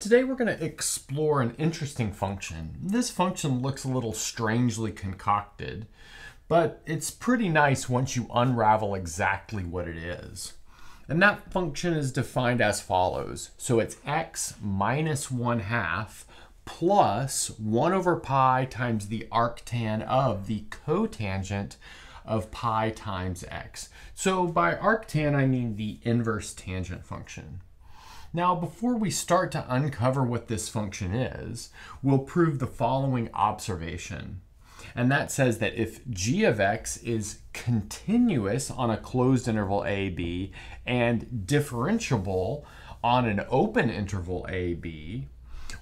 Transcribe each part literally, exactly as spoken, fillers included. Today we're going to explore an interesting function. This function looks a little strangely concocted, but it's pretty nice once you unravel exactly what it is. And that function is defined as follows. So it's x minus one half plus one over pi times the arctan of the cotangent of pi times x. So by arctan, I mean the inverse tangent function. Now, before we start to uncover what this function is, we'll prove the following observation. And that says that if g of x is continuous on a closed interval a, b, and differentiable on an open interval a, b,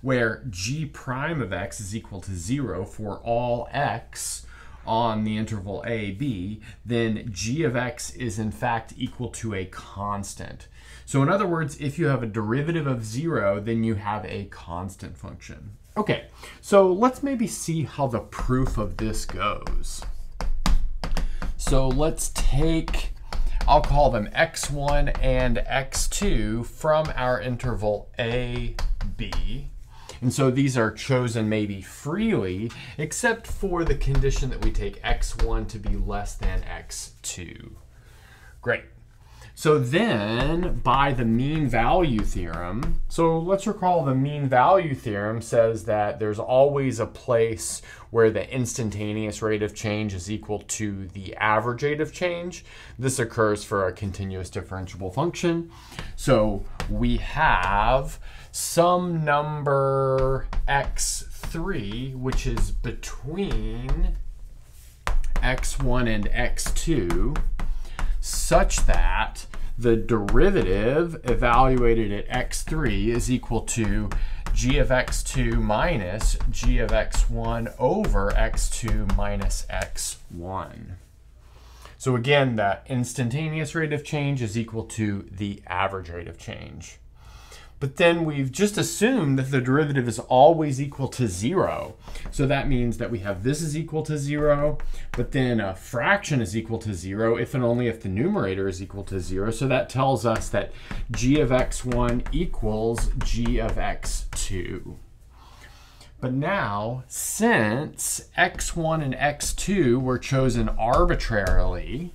where g prime of x is equal to zero for all x on the interval a, b, then g of x is in fact equal to a constant. So in other words, if you have a derivative of zero, then you have a constant function. Okay, so let's maybe see how the proof of this goes. So let's take, I'll call them x one and x two from our interval a, b. And so these are chosen maybe freely, except for the condition that we take x one to be less than x two. Great. So then, by the mean value theorem, so let's recall the mean value theorem says that there's always a place where the instantaneous rate of change is equal to the average rate of change. This occurs for a continuous differentiable function. So we have some number x three, which is between x one and x two, such that the derivative evaluated at x three is equal to g of x two minus g of x one over x two minus x one. So again, the instantaneous rate of change is equal to the average rate of change. But then we've just assumed that the derivative is always equal to zero. So that means that we have this is equal to zero, but then a fraction is equal to zero if and only if the numerator is equal to zero. So that tells us that g of x one equals g of x two. But now, since x one and x two were chosen arbitrarily,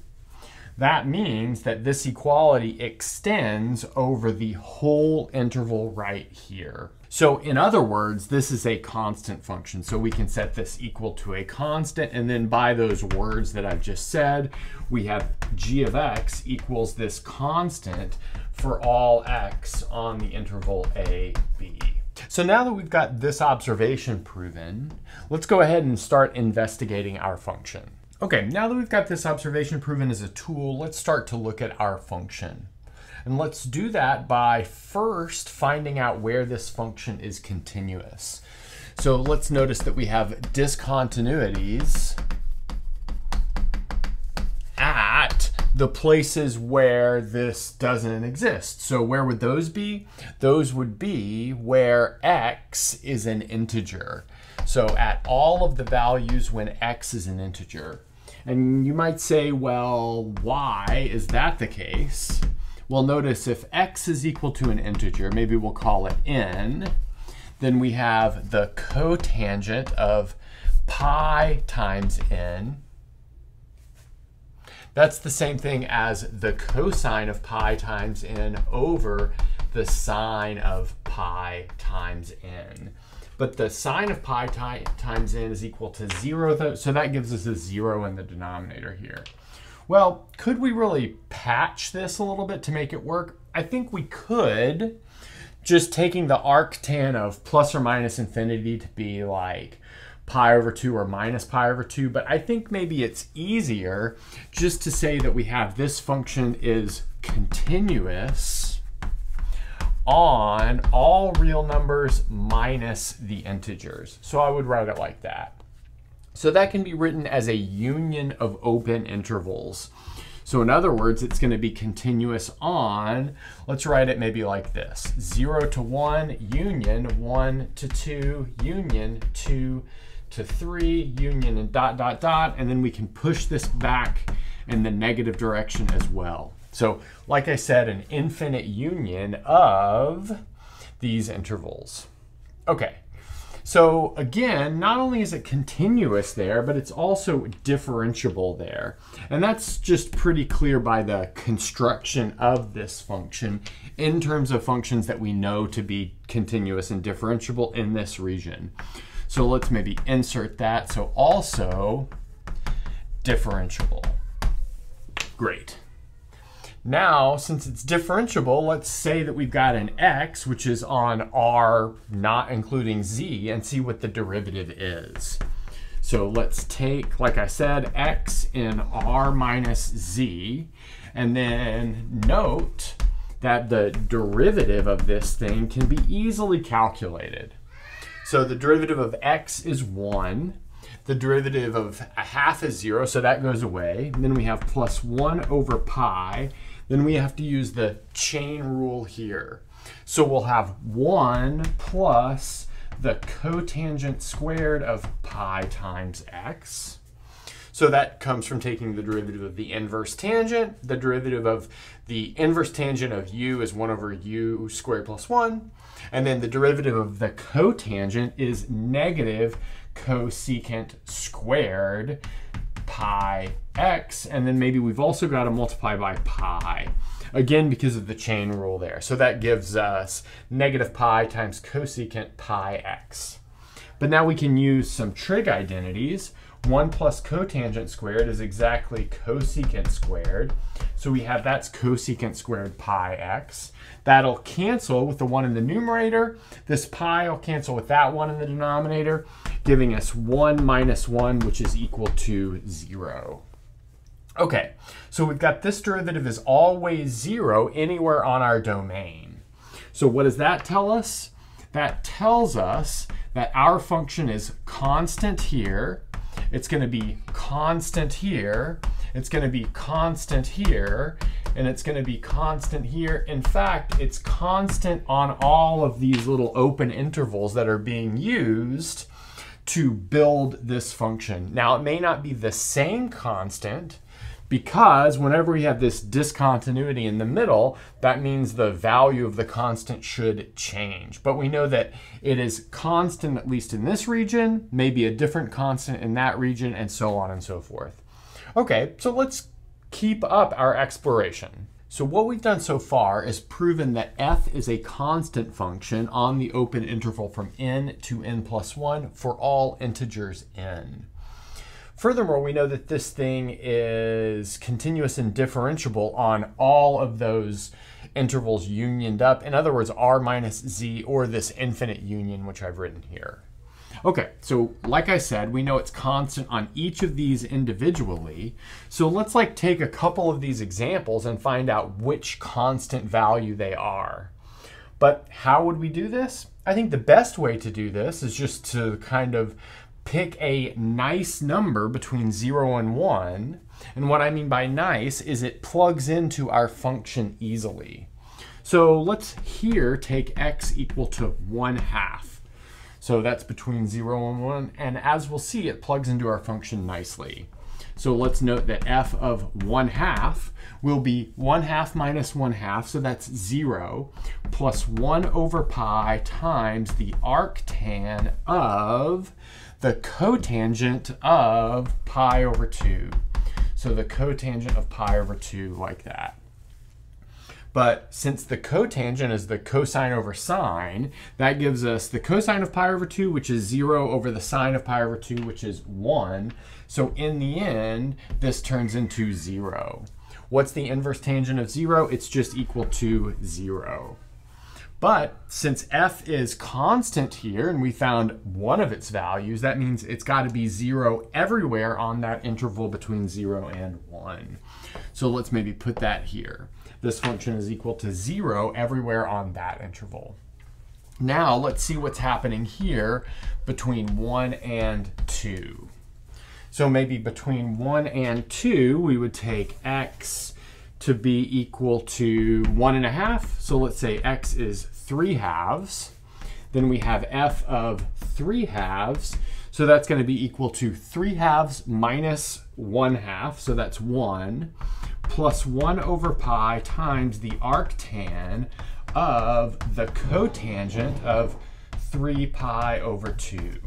that means that this equality extends over the whole interval right here. So in other words, this is a constant function. So we can set this equal to a constant. And then by those words that I've just said, we have g of x equals this constant for all x on the interval a, b. So now that we've got this observation proven, let's go ahead and start investigating our function. Okay, now that we've got this observation proven as a tool, let's start to look at our function. And let's do that by first finding out where this function is continuous. So let's notice that we have discontinuities at the places where this doesn't exist. So where would those be? Those would be where x is an integer. So at all of the values when x is an integer. And you might say, well, why is that the case? Well, notice if x is equal to an integer, maybe we'll call it n, then we have the cotangent of pi times n. That's the same thing as the cosine of pi times n over the sine of pi times n. But the sine of pi times n is equal to zero, though, so that gives us a zero in the denominator here. Well, could we really patch this a little bit to make it work? I think we could, just taking the arctan of plus or minus infinity to be like pi over two or minus pi over two, but I think maybe it's easier just to say that we have this function is continuous on all real numbers minus the integers. So I would write it like that. So that can be written as a union of open intervals. So in other words, it's going to be continuous on, let's write it maybe like this, zero to one, union, one to two, union, two to three, union, and dot, dot, dot. And then we can push this back in the negative direction as well. So like I said, an infinite union of these intervals. Okay, so again, not only is it continuous there, but it's also differentiable there. And that's just pretty clear by the construction of this function in terms of functions that we know to be continuous and differentiable in this region. So let's maybe insert that. So also differentiable. Great. Now, since it's differentiable, let's say that we've got an x, which is on R not including z, and see what the derivative is. So let's take, like I said, x in R minus z, and then note that the derivative of this thing can be easily calculated. So the derivative of x is one. The derivative of a half is zero, so that goes away. And then we have plus one over pi. Then we have to use the chain rule here. So we'll have one plus the cotangent squared of pi times x. So that comes from taking the derivative of the inverse tangent. The derivative of the inverse tangent of u is one over u squared plus one. And then the derivative of the cotangent is negative cosecant squared pi x, and then maybe we've also got to multiply by pi, again because of the chain rule there. So that gives us negative pi times cosecant pi x. But now we can use some trig identities. one plus cotangent squared is exactly cosecant squared. So we have that's cosecant squared pi x. That'll cancel with the one in the numerator. This pi will cancel with that one in the denominator, giving us one minus one, which is equal to zero. Okay, so we've got this derivative is always zero anywhere on our domain. So what does that tell us? That tells us that our function is constant here. It's going to be constant here. It's going to be constant here. And it's going to be constant here. In fact, it's constant on all of these little open intervals that are being used to build this function. Now, it may not be the same constant, because whenever we have this discontinuity in the middle, that means the value of the constant should change. But we know that it is constant, at least in this region, maybe a different constant in that region, and so on and so forth. Okay, so let's keep up our exploration. So what we've done so far is proven that f is a constant function on the open interval from n to n plus one for all integers n. Furthermore, we know that this thing is continuous and differentiable on all of those intervals unioned up. In other words, R minus Z, or this infinite union, which I've written here. Okay, so like I said, we know it's constant on each of these individually. So let's like take a couple of these examples and find out which constant value they are. But how would we do this? I think the best way to do this is just to kind of pick a nice number between zero and one. And what I mean by nice is it plugs into our function easily. So let's here take x equal to one half. So that's between zero and one. And as we'll see, it plugs into our function nicely. So let's note that f of one half will be one half minus one half, so that's zero, plus one over pi times the arctan of the cotangent of pi over two. So the cotangent of pi over two, like that. But since the cotangent is the cosine over sine, that gives us the cosine of pi over two, which is zero, over the sine of pi over two, which is one. So in the end, this turns into zero. What's the inverse tangent of zero? It's just equal to zero. But since f is constant here, and we found one of its values, that means it's got to be zero everywhere on that interval between zero and one. So let's maybe put that here. This function is equal to zero everywhere on that interval. Now let's see what's happening here between one and two. So maybe between one and two, we would take x to be equal to one and a half. So let's say x is three halves. Then we have f of three halves. So that's going to be equal to three halves minus one half. So that's one, plus one over pi times the arctan of the cotangent of three pi over two.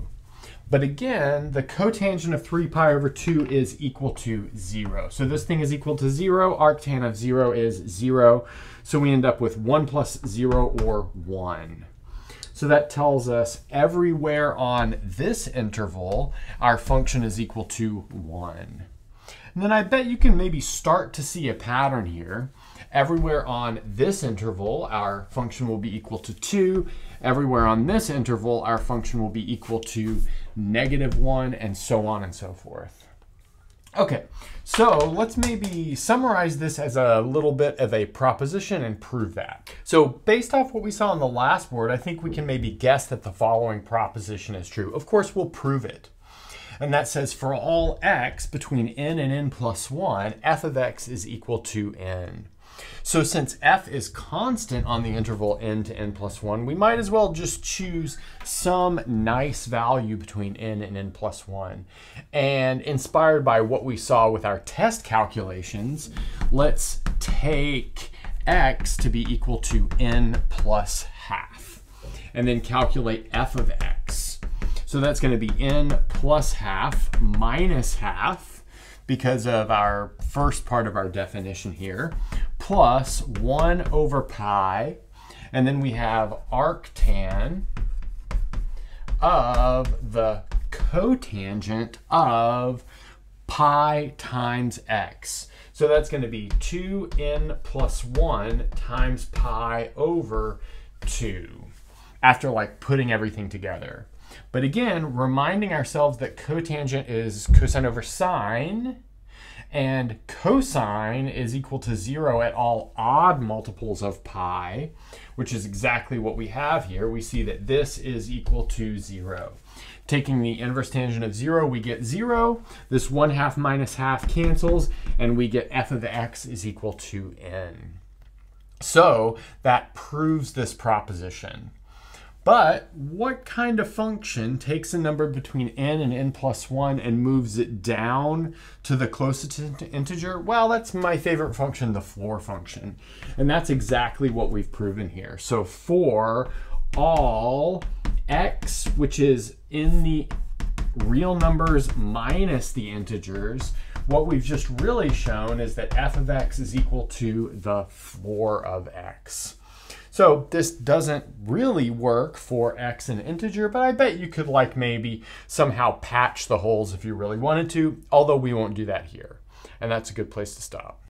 But again, the cotangent of three pi over two is equal to zero. So this thing is equal to zero. Arctan of zero is zero. So we end up with one plus zero, or one. So that tells us everywhere on this interval, our function is equal to one. And then I bet you can maybe start to see a pattern here. Everywhere on this interval, our function will be equal to two. Everywhere on this interval, our function will be equal to negative one, and so on and so forth. Okay, so let's maybe summarize this as a little bit of a proposition and prove that. So based off what we saw on the last board, I think we can maybe guess that the following proposition is true. Of course, we'll prove it. And that says for all x between n and n plus one, f of x is equal to n. So since f is constant on the interval n to n plus one, we might as well just choose some nice value between n and n plus one. And inspired by what we saw with our test calculations, let's take x to be equal to n plus half, and then calculate f of x. So that's going to be n plus half minus half, because of our first part of our definition here, plus one over pi, and then we have arctan of the cotangent of pi times x. So that's going to be two n plus one times pi over two, after like putting everything together. But again, reminding ourselves that cotangent is cosine over sine, and cosine is equal to zero at all odd multiples of pi, which is exactly what we have here. We see that this is equal to zero. Taking the inverse tangent of zero, we get zero. This one half minus half cancels, and we get f of x is equal to n. So that proves this proposition. But what kind of function takes a number between n and n plus one and moves it down to the closest integer? Well, that's my favorite function, the floor function. And that's exactly what we've proven here. So for all x, which is in the real numbers minus the integers, what we've just really shown is that f of x is equal to the floor of x. So this doesn't really work for x an integer, but I bet you could like maybe somehow patch the holes if you really wanted to, although we won't do that here. And that's a good place to stop.